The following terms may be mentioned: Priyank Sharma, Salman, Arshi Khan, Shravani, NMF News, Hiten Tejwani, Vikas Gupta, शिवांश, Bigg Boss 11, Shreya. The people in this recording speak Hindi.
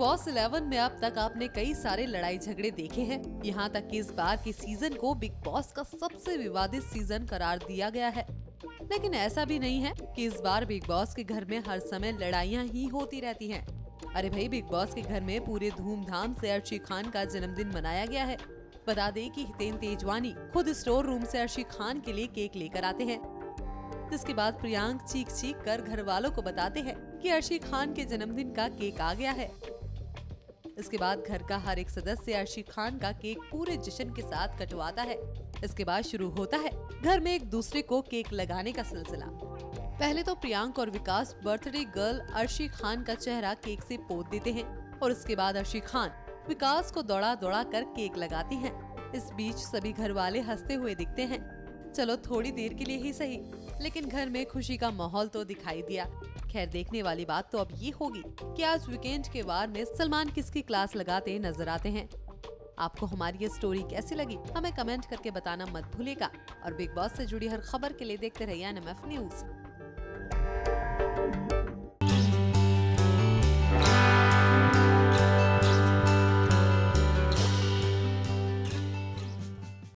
बॉस 11 में अब तक आपने कई सारे लड़ाई झगड़े देखे हैं। यहाँ तक कि इस बार के सीजन को बिग बॉस का सबसे विवादित सीजन करार दिया गया है। लेकिन ऐसा भी नहीं है कि इस बार बिग बॉस के घर में हर समय लड़ाइयाँ ही होती रहती हैं। अरे भाई, बिग बॉस के घर में पूरे धूमधाम से अर्शी खान का जन्मदिन मनाया गया है। बता दें कि हितेन तेजवानी खुद स्टोर रूम से अर्शी खान के लिए केक लेकर आते हैं। इसके बाद प्रियांक चीख चीख कर घर वालों को बताते हैं कि अर्शी खान के जन्मदिन का केक आ गया है। इसके बाद घर का हर एक सदस्य अर्शी खान का केक पूरे जश्न के साथ कटवाता है। इसके बाद शुरू होता है घर में एक दूसरे को केक लगाने का सिलसिला। पहले तो प्रियांक और विकास बर्थडे गर्ल अर्शी खान का चेहरा केक से पोत देते हैं और उसके बाद अर्शी खान विकास को दौड़ा दौड़ा कर केक लगाती है। इस बीच सभी घर वाले हंसते हुए दिखते हैं, चलो थोड़ी देर के लिए ही सही, लेकिन घर में खुशी का माहौल तो दिखाई दिया। खैर, देखने वाली बात तो अब ये होगी कि आज वीकेंड के वार में सलमान किसकी क्लास लगाते नजर आते हैं। आपको हमारी ये स्टोरी कैसी लगी हमें कमेंट करके बताना मत भूलिएगा और बिग बॉस से जुड़ी हर खबर के लिए देखते रहिए NMF News।